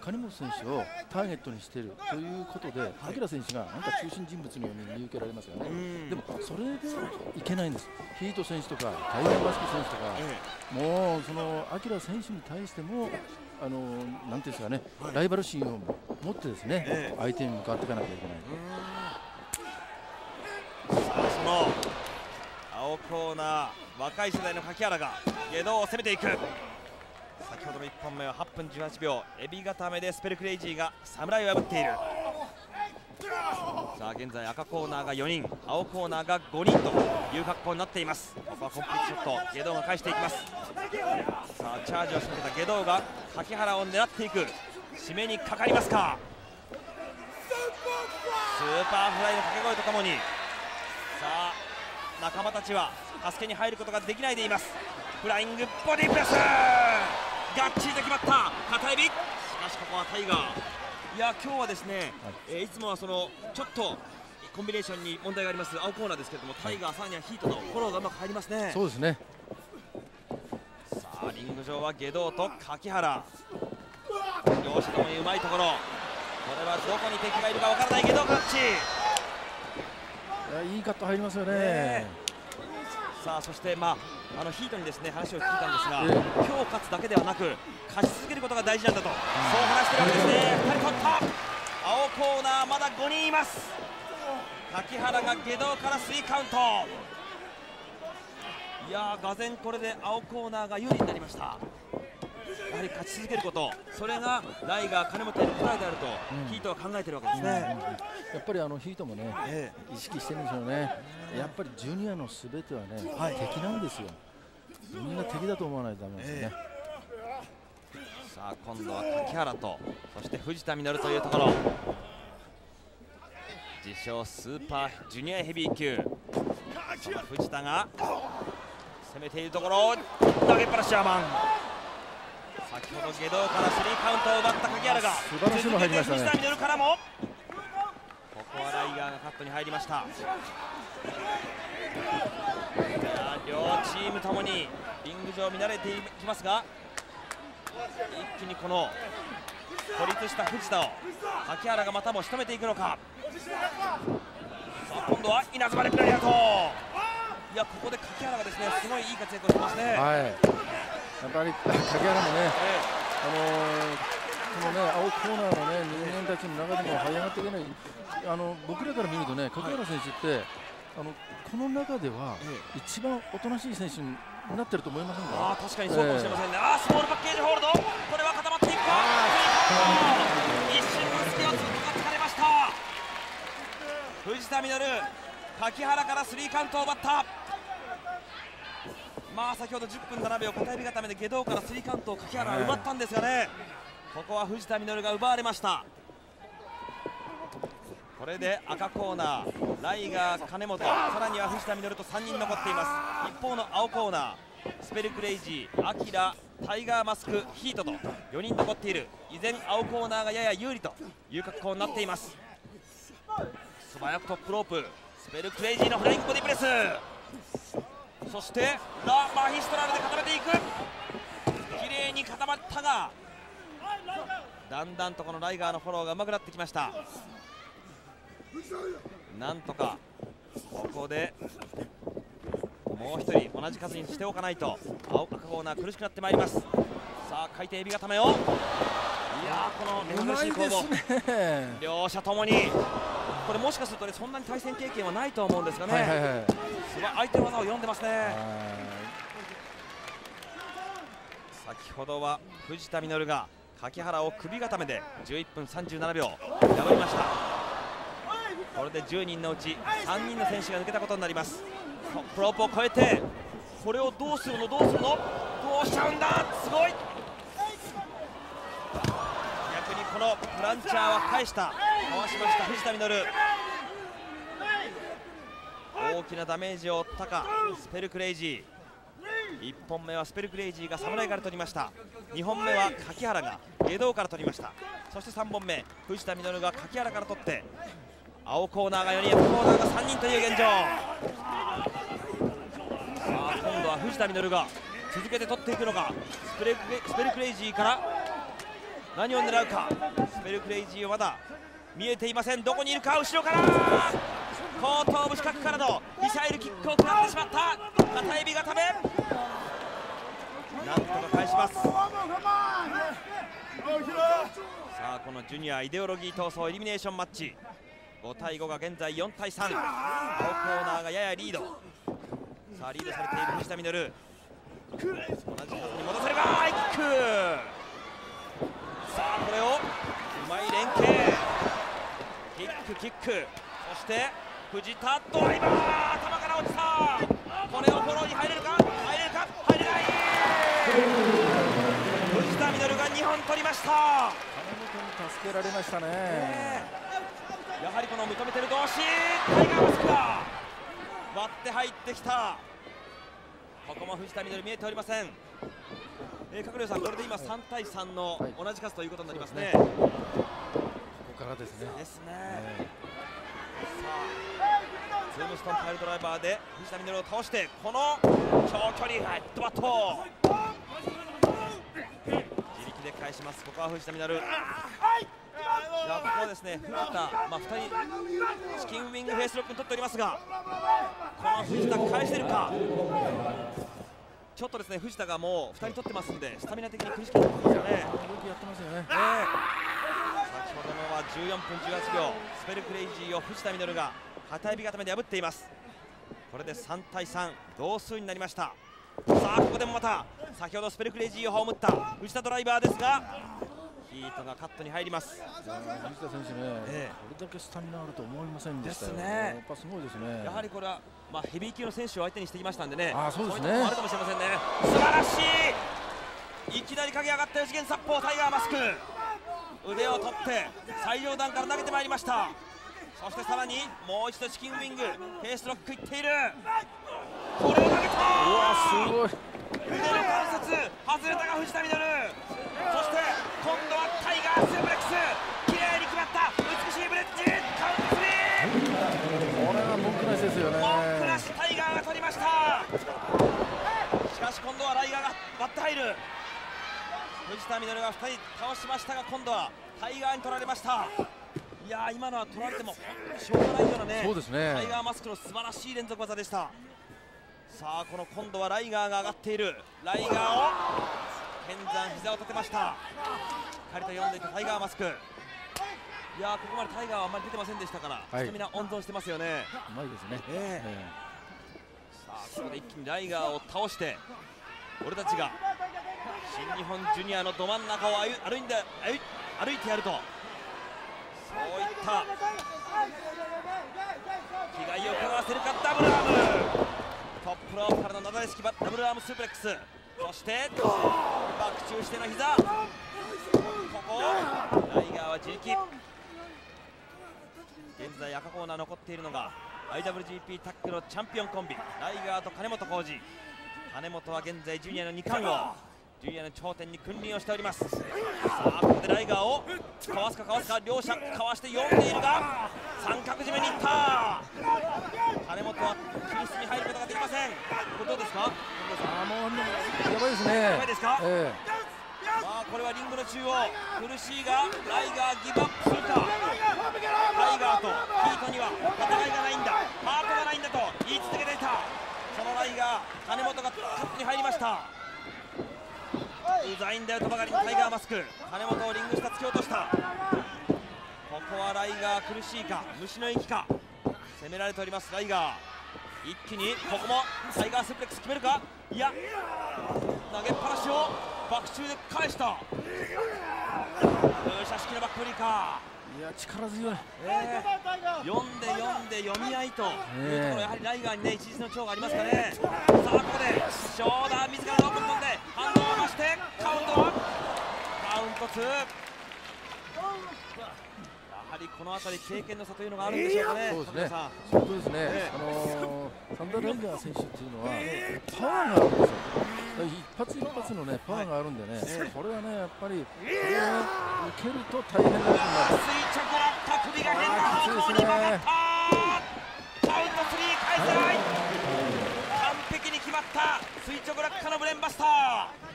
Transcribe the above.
金本選手をターゲットにしているということで、明選手がなんか中心人物のように見受けられますよね。でもそれでいけないんです。ヒート選手とかタイガー・バスケ選手とか、もうその明選手に対してもなんていうんですかね、ライバル心を持ってですね、相手に向かっていかなきゃいけない。その青コーナー、若い世代の柿原が下道を攻めていく。先ほどの1本目は8分18秒、エビ固めでスペルクレイジーが侍を破っている。さあ現在赤コーナーが4人、青コーナーが5人という格好になっています。ここはコンプリートショット、下道が返していきます。さあチャージを仕掛けた下道が柿原を狙っていく。締めにかかりますか。スーパーフライの掛け声とともに、さあ仲間たちは助けに入ることができないでいます。フライングボディプレス、がっちりと決まった片指。しかしここはタイガー。いや今日はですね、いつもはそのちょっとコンビネーションに問題があります青コーナーですけれども、タイガーさんやヒートのフォローがうまく入りますね。そうですね。さあリング上は下道と柿原、両者ともにうまいところ。これはどこに敵がいるかわからない下道カッチ。いいカット入りますよね。さあそしてヒートにですね話を聞いたんですが、今日勝つだけではなく勝ち続けることが大事なんだと、そう話しているわけですね。2人取った。青コーナーまだ5人います。柿原が下道からスリーカウント。いやがぜんこれで青コーナーが有利になりました。やはり勝ち続けること、それがライガー金本への答えであると、ヒートは考えているわけですね。やっぱりヒートもね、意識してるんでしょうね。やっぱりジュニアのすべてはね、敵なんですよ。みんな敵だと思わないとダメですね。さあ今度は柿原とそして藤田実というところ、自称スーパージュニアヘビー級。その藤田が攻めているところを投げっぱなし。アーマン、先ほど下道からスリーカウントを奪った柿原が続けて藤田実からも、ここはライガーがカットに入りました。両チームともにリング上見慣れていきますが、一気にこの孤立した藤田を柿原がまたも仕留めていくのか。さあ今度は稲妻でピラリアート。いやここで柿原がですねすごいいい活躍をしてますね。やっぱり柿原もね、このね青コーナーのね人間たちの中でも這い上がっていけない。僕らから見るとね、柿原選手ってこの中では一番おとなしい選手になってると思いませんか。確かにそうかもしれませんね。スモールパッケージホールド、これは固まっていくか。一瞬の隙をつくが疲れました。藤田実、柿原からスリーカウントを奪った。先ほど10分7秒片指固めで下道からスリーカウントを柿原は奪ったんですがね、ここは藤田実が奪われました。これで赤コーナー、ライガー、金本、さらには藤田実と3人残っています。一方の青コーナー、スペルクレイジー、アキラ、タイガーマスク、ヒートと4人残っている。依然青コーナーがやや有利という格好になっています。素早くトップロープ、スペルクレイジーのフライングボディプレス、そしてラ・マヒストラルで固めていく。綺麗に固まったが、だんだんとこのライガーのフォローがうまくなってきました。なんとかここでもう1人同じ数にしておかないと青赤コーナー苦しくなってまいります。さあ回転エビ固めを、いやこの珍しい攻防、両者ともにこれもしかするとねそんなに対戦経験はないと思うんですがね、相手の技を読んでますね。先ほどは藤田実が柿原を首固めで11分37秒破りました。これで10人のうち3人の選手が抜けたことになります。プロープを超えてこれをどうするのどうするのどうしちゃうんだ。すごい、逆にこのプランチャーは返した、回しました藤田実。大きなダメージを負ったかスペルクレイジー。1本目はスペルクレイジーが侍から取りました。2本目は柿原が下道から取りました。そして3本目藤田実が柿原から取って、青コーナーが4人、赤コーナーが3人という現状。今度は藤田実が続けて取っていくのか。スペルクレイジーから何を狙うか。スペルクレイジーはまだ見えていません。どこにいるか。後ろから後頭部近くからのミサイルキックを食らってしまった。片指固め、なんとか返します。さあこのジュニアイデオロギー闘争エリミネーションマッチ、5対5が現在4対3。青コーナーがややリード。さあリードされている藤田稔、同じ形に戻せればハイキック。さあこれをうまい連携、キックキック、そして藤田ドライバー、頭から落ちた。これをフォローに入れるか、入れるか、入れない。藤田稔が2本取りました。金本に助けられましたね。やはりこの認めてる同士タイガーマスクが割って入ってきた。ここも藤田稔見えておりません。鶴竜さん、これで今3対3の同じ数ということになりますね。はい、ここからですね。ですね。さあ、ズームストンパイルドライバーで藤田稔を倒して、この長距離ヘッドバット。自力で返します。ここは藤田稔。ここですね、藤田、2人チキンウィングフェイスロックに取っておりますが、この藤田返せるか。ちょっとですね、藤田がもう2人取ってますんでスタミナ的に苦しくなってますよね。先ほどのは14分18秒、スペルクレイジーを藤田稔が片指固めで破っています。これで3対3同数になりました。さあここでもまた先ほどスペルクレイジーを葬った藤田ドライバーですが、ヒートがカットに入ります。藤田選手ね、これだけスタミナあると思いませんでしたよね。やっぱすごいですね。やはりこれは、ヘビー級の選手を相手にしていましたんでね。そうですね。そういうところもあるかもしれませんね。素晴らしい。いきなり駆け上がった四元殺法タイガーマスク、腕を取って最上段から投げてまいりました。そしてさらにもう一度チキンウィングフェイスロックいっている。これを投げた。うわすごい。腕の関節外れたが藤田稔、そして今度はタイガースープレックス、綺麗に決まった。美しいブレッジ、カウント3。これは文句なしですよね。文句なし、タイガーが取りました。しかし今度はライガーが割って入る。藤田稔が2人倒しましたが、今度はタイガーに取られました。いやー、今のは取られてもしょうがないようなね、タイガーマスクの素晴らしい連続技でした。さあこの今度はライガーが上がっている。ライガーを剣山、膝を立てました。しっかりと読んでいたタイガーマスク。いやー、ここまでタイガーはあまり出てませんでしたから、スタミナ温存してますよね。うまいですね。さあここで一気にライガーを倒して、俺たちが新日本ジュニアのど真ん中を歩いてやると、そういった気概を伺わせるか。ダブルアーム、トップロープからのなだれ式ダブルアームスープレックス、そしてバック中しての膝。ここライガーは自力。現在赤コーナー残っているのが IWGP タッグのチャンピオンコンビ、ライガーと金本浩二。金本は現在ジュニアの2冠王、ジュニアの頂点に君臨をしております。さあここでライガーをかわすかかわすか、両者かわして読んでいるが、三角締めにいった。金本は救出に入ることができません。これどうですか。もうやばいですね。やばいですか。まあこれはリングの中央苦しいが、ライガーギブアップするか。ライガーとヒートには戦いがないんだ、ハートがないんだと言い続けていた。そのライガー、金本がタッチに入りました。うざいんだよとばかりにタイガーマスク。金本をリング下突き落とした。ここはライガー苦しいか、虫の息か、攻められておりますライガー。一気にここもタイガースープレックス決めるか。いや、投げっぱなしをバック中で返した。風車式のバックフリーか。いや力強い。読んで読んで読み合いというところ、やはりライガーにね、一日の長がありますかね。さあここでショーダー自らのオープン飛んで反応をかして、カウント1、カウント2。やはりこの辺り経験の差というのがあるんでしょうかね。そうですね。本当ですね。サンダーライガー選手っていうのはパワーがあるんですよ。一発一発のねパワーがあるんでね、これはねやっぱり受けると大変ですね。垂直だった首が変な方向に曲がった。カウント3、返せない。完璧に決まった垂直落下のブレーンバスター。